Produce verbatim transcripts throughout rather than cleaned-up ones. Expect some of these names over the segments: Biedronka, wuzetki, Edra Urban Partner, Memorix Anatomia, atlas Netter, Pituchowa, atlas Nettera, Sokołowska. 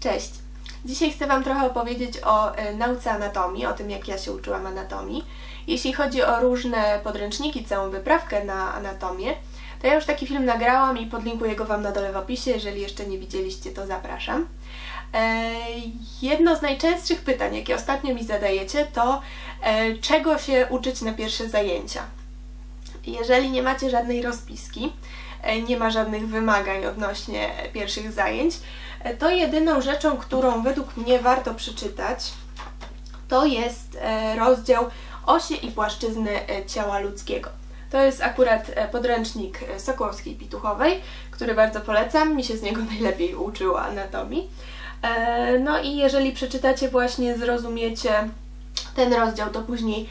Cześć! Dzisiaj chcę Wam trochę opowiedzieć o nauce anatomii, o tym, jak ja się uczyłam anatomii. Jeśli chodzi o różne podręczniki, całą wyprawkę na anatomię, to ja już taki film nagrałam i podlinkuję go Wam na dole w opisie. Jeżeli jeszcze nie widzieliście, to zapraszam. Jedno z najczęstszych pytań, jakie ostatnio mi zadajecie, to czego się uczyć na pierwsze zajęcia? Jeżeli nie macie żadnej rozpiski, nie ma żadnych wymagań odnośnie pierwszych zajęć, to jedyną rzeczą, którą według mnie warto przeczytać, to jest rozdział Osie i płaszczyzny ciała ludzkiego. To jest akurat podręcznik Sokołowskiej Pituchowej, który bardzo polecam, mi się z niego najlepiej uczyło anatomii. No i jeżeli przeczytacie właśnie, zrozumiecie ten rozdział, to później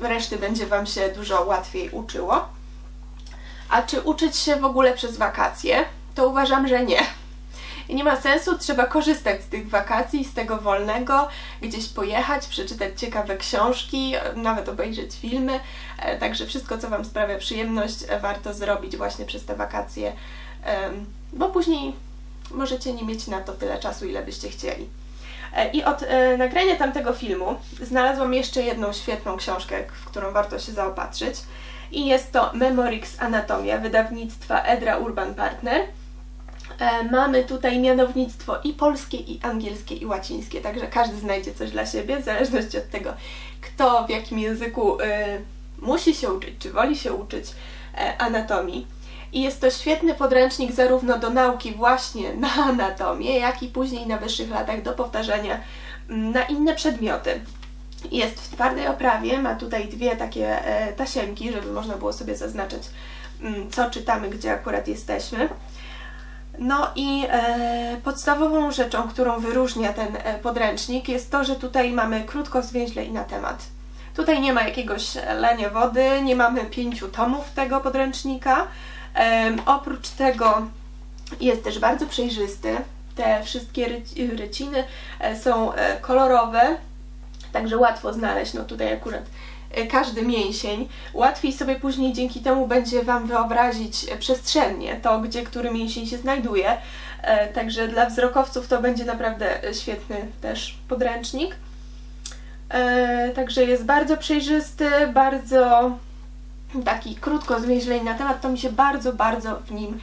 reszty będzie Wam się dużo łatwiej uczyło. A czy uczyć się w ogóle przez wakacje? To uważam, że nie. I nie ma sensu, trzeba korzystać z tych wakacji, z tego wolnego, gdzieś pojechać, przeczytać ciekawe książki, nawet obejrzeć filmy. Także wszystko, co Wam sprawia przyjemność, warto zrobić właśnie przez te wakacje, bo później możecie nie mieć na to tyle czasu, ile byście chcieli. I od nagrania tamtego filmu znalazłam jeszcze jedną świetną książkę, w którą warto się zaopatrzyć. I jest to Memorix Anatomia wydawnictwa Edra Urban Partner. Mamy tutaj mianownictwo i polskie, i angielskie, i łacińskie, także każdy znajdzie coś dla siebie, w zależności od tego, kto w jakim języku y, musi się uczyć, czy woli się uczyć y, anatomii. I jest to świetny podręcznik zarówno do nauki właśnie na anatomię, jak i później na wyższych latach do powtarzania na inne przedmioty. Jest w twardej oprawie, ma tutaj dwie takie y, tasiemki, żeby można było sobie zaznaczyć, y, co czytamy, gdzie akurat jesteśmy. No i e, podstawową rzeczą, którą wyróżnia ten e, podręcznik, jest to, że tutaj mamy krótko, zwięźle i na temat. Tutaj nie ma jakiegoś lania wody, nie mamy pięciu tomów tego podręcznika. E, oprócz tego jest też bardzo przejrzysty. Te wszystkie ry ryciny e, są e, kolorowe, także łatwo znaleźć, no tutaj akurat e, każdy mięsień. Łatwiej sobie później dzięki temu będzie Wam wyobrazić przestrzennie to, gdzie który mięsień się znajduje. E, także dla wzrokowców to będzie naprawdę świetny też podręcznik. E, także jest bardzo przejrzysty, bardzo taki krótko zwięźleń na temat. To mi się bardzo, bardzo w nim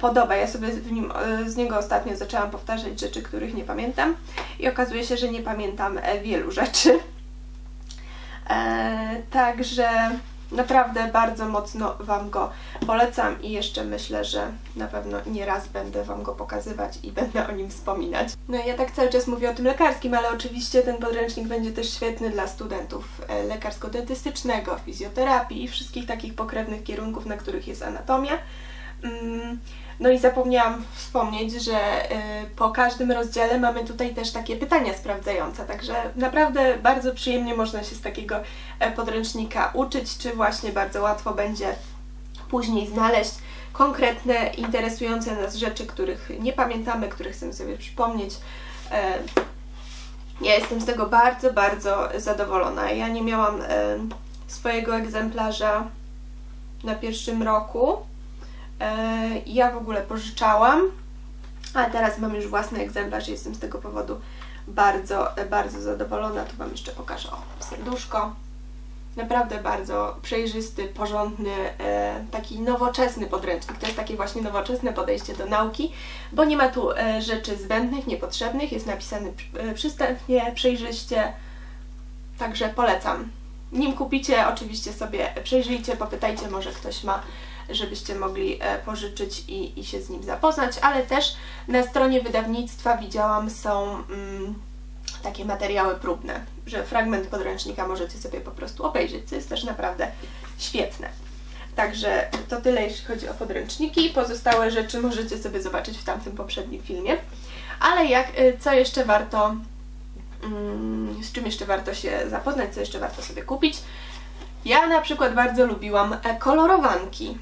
podoba. Ja sobie w nim, z niego ostatnio zaczęłam powtarzać rzeczy, których nie pamiętam i okazuje się, że nie pamiętam wielu rzeczy. E, także naprawdę bardzo mocno Wam go polecam i jeszcze myślę, że na pewno nieraz będę Wam go pokazywać i będę o nim wspominać. No ja tak cały czas mówię o tym lekarskim, ale oczywiście ten podręcznik będzie też świetny dla studentów lekarsko-dentystycznego, fizjoterapii i wszystkich takich pokrewnych kierunków, na których jest anatomia. No i zapomniałam wspomnieć, że po każdym rozdziale mamy tutaj też takie pytania sprawdzające, także naprawdę bardzo przyjemnie można się z takiego podręcznika uczyć, czy właśnie bardzo łatwo będzie później znaleźć konkretne, interesujące nas rzeczy, których nie pamiętamy, które chcemy sobie przypomnieć. Ja jestem z tego bardzo, bardzo zadowolona. Ja nie miałam swojego egzemplarza na pierwszym roku. Ja w ogóle pożyczałam, a teraz mam już własny egzemplarz i jestem z tego powodu bardzo, bardzo zadowolona. Tu Wam jeszcze pokażę, o, serduszko. Naprawdę bardzo przejrzysty, porządny, taki nowoczesny podręcznik. To jest takie właśnie nowoczesne podejście do nauki, bo nie ma tu rzeczy zbędnych, niepotrzebnych. Jest napisany przystępnie, przejrzyście, także polecam. Nim kupicie, oczywiście sobie przejrzyjcie, popytajcie, może ktoś ma, żebyście mogli pożyczyć i, i się z nim zapoznać, ale też na stronie wydawnictwa widziałam, są mm, takie materiały próbne, że fragment podręcznika możecie sobie po prostu obejrzeć, co jest też naprawdę świetne. Także to tyle, jeśli chodzi o podręczniki. Pozostałe rzeczy możecie sobie zobaczyć w tamtym poprzednim filmie. Ale jak, co jeszcze warto, mm, z czym jeszcze warto się zapoznać, co jeszcze warto sobie kupić? Ja na przykład bardzo lubiłam kolorowanki.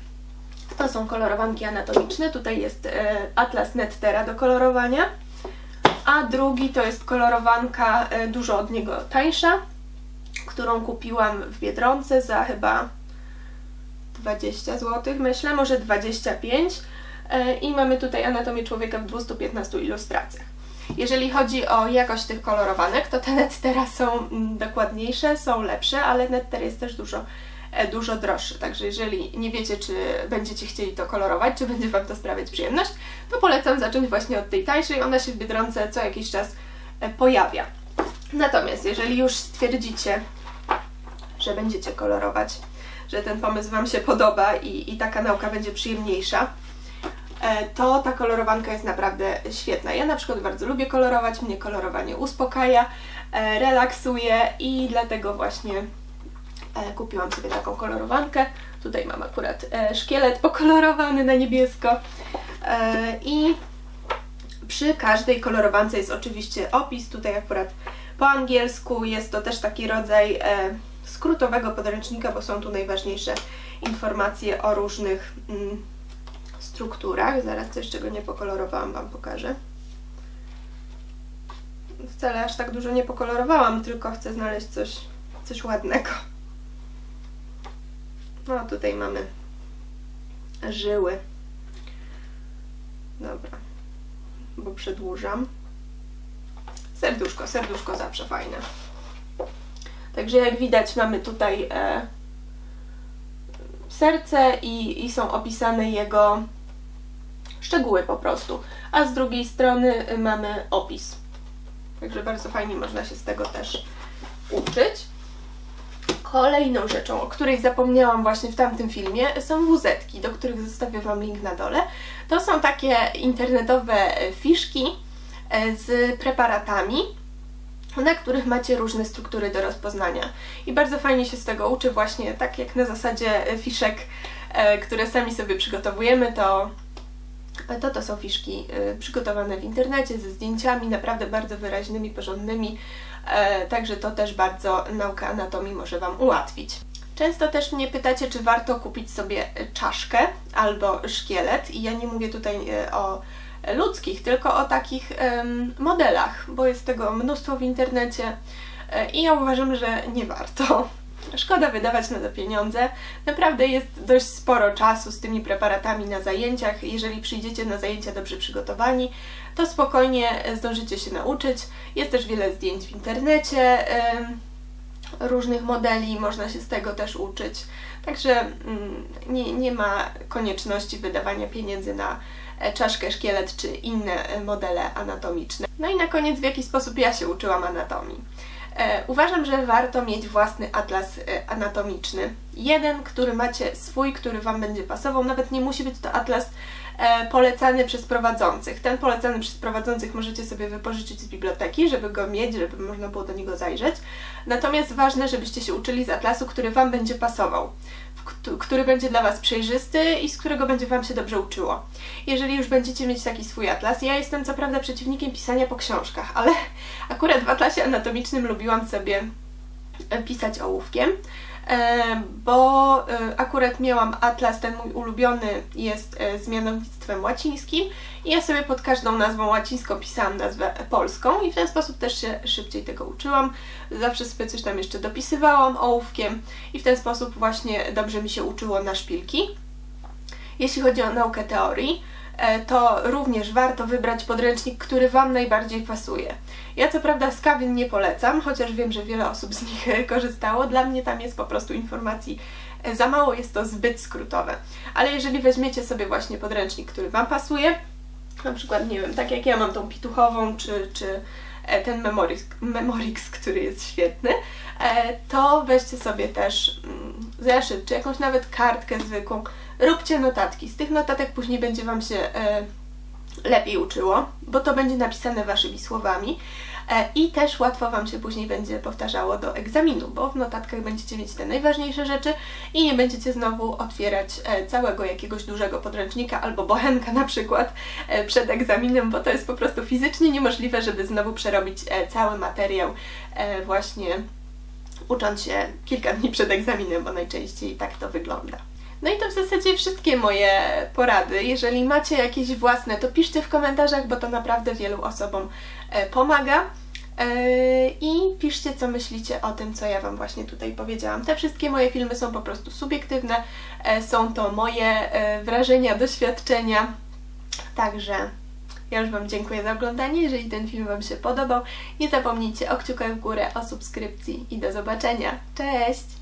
To są kolorowanki anatomiczne, tutaj jest atlas Nettera do kolorowania, a drugi to jest kolorowanka dużo od niego tańsza, którą kupiłam w Biedronce za chyba dwadzieścia złotych, myślę, może dwadzieścia pięć. i mamy tutaj Anatomię Człowieka w dwieście piętnaście ilustracjach. Jeżeli chodzi o jakość tych kolorowanek, to te Nettera są dokładniejsze, są lepsze, ale Nettera jest też dużo, dużo droższy. Także jeżeli nie wiecie, czy będziecie chcieli to kolorować, czy będzie Wam to sprawiać przyjemność, to polecam zacząć właśnie od tej tańszej. Ona się w Biedronce co jakiś czas pojawia. Natomiast jeżeli już stwierdzicie, że będziecie kolorować, że ten pomysł Wam się podoba i, i taka nauka będzie przyjemniejsza, to ta kolorowanka jest naprawdę świetna. Ja na przykład bardzo lubię kolorować, mnie kolorowanie uspokaja, relaksuje i dlatego właśnie kupiłam sobie taką kolorowankę. Tutaj mam akurat szkielet pokolorowany na niebiesko i przy każdej kolorowance jest oczywiście opis, tutaj akurat po angielsku. Jest to też taki rodzaj skrótowego podręcznika, bo są tu najważniejsze informacje o różnych strukturach. Zaraz coś, czego nie pokolorowałam, Wam pokażę. Wcale aż tak dużo nie pokolorowałam, tylko chcę znaleźć coś, coś ładnego. No tutaj mamy żyły. Dobra, bo przedłużam. Serduszko, serduszko zawsze fajne. Także jak widać mamy tutaj e, serce i, i są opisane jego szczegóły po prostu, a z drugiej strony mamy opis. Także bardzo fajnie można się z tego też uczyć. Kolejną rzeczą, o której zapomniałam właśnie w tamtym filmie, są wuzetki, do których zostawię Wam link na dole. To są takie internetowe fiszki z preparatami, na których macie różne struktury do rozpoznania. I bardzo fajnie się z tego uczy, właśnie tak jak na zasadzie fiszek, które sami sobie przygotowujemy, to to, to są fiszki przygotowane w internecie, ze zdjęciami naprawdę bardzo wyraźnymi, porządnymi. Także to też bardzo nauka anatomii może Wam ułatwić. Często też mnie pytacie, czy warto kupić sobie czaszkę albo szkielet. I ja nie mówię tutaj o ludzkich, tylko o takich modelach, bo jest tego mnóstwo w internecie i ja uważam, że nie warto. Szkoda wydawać na to pieniądze. Naprawdę jest dość sporo czasu z tymi preparatami na zajęciach. Jeżeli przyjdziecie na zajęcia dobrze przygotowani, to spokojnie zdążycie się nauczyć. Jest też wiele zdjęć w internecie, yy, różnych modeli, można się z tego też uczyć. Także yy, nie, nie ma konieczności wydawania pieniędzy na czaszkę, szkielet czy inne modele anatomiczne. No i na koniec, w jaki sposób ja się uczyłam anatomii. Uważam, że warto mieć własny atlas anatomiczny. Jeden, który macie swój, który Wam będzie pasował. Nawet nie musi być to atlas polecany przez prowadzących. Ten polecany przez prowadzących możecie sobie wypożyczyć z biblioteki, żeby go mieć, żeby można było do niego zajrzeć. Natomiast ważne, żebyście się uczyli z atlasu, który Wam będzie pasował, który będzie dla Was przejrzysty i z którego będzie Wam się dobrze uczyło. Jeżeli już będziecie mieć taki swój atlas, ja jestem co prawda przeciwnikiem pisania po książkach, ale akurat w atlasie anatomicznym lubiłam sobie pisać ołówkiem, bo akurat miałam atlas, ten mój ulubiony jest z mianownictwem łacińskim i ja sobie pod każdą nazwą łacińską pisałam nazwę polską i w ten sposób też się szybciej tego uczyłam. Zawsze sobie coś tam jeszcze dopisywałam ołówkiem i w ten sposób właśnie dobrze mi się uczyło na szpilki. Jeśli chodzi o naukę teorii, to również warto wybrać podręcznik, który Wam najbardziej pasuje. Ja co prawda z Kawin nie polecam, chociaż wiem, że wiele osób z nich korzystało. Dla mnie tam jest po prostu informacji za mało, jest to zbyt skrótowe. Ale jeżeli weźmiecie sobie właśnie podręcznik, który Wam pasuje, na przykład, nie wiem, tak jak ja mam tą pituchową, czy, czy ten Memorix, Memorix, który jest świetny, to weźcie sobie też zeszyt, czy jakąś nawet kartkę zwykłą. Róbcie notatki. Z tych notatek później będzie Wam się lepiej uczyło, bo to będzie napisane Waszymi słowami i też łatwo Wam się później będzie powtarzało do egzaminu, bo w notatkach będziecie mieć te najważniejsze rzeczy i nie będziecie znowu otwierać całego jakiegoś dużego podręcznika albo bochenka na przykład przed egzaminem, bo to jest po prostu fizycznie niemożliwe, żeby znowu przerobić cały materiał właśnie ucząc się kilka dni przed egzaminem, bo najczęściej tak to wygląda. No i to w zasadzie wszystkie moje porady. Jeżeli macie jakieś własne, to piszcie w komentarzach, bo to naprawdę wielu osobom pomaga. I piszcie, co myślicie o tym, co ja Wam właśnie tutaj powiedziałam. Te wszystkie moje filmy są po prostu subiektywne, są to moje wrażenia, doświadczenia. Także ja już Wam dziękuję za oglądanie. Jeżeli ten film Wam się podobał, nie zapomnijcie o kciukach w górę, o subskrypcji i do zobaczenia. Cześć!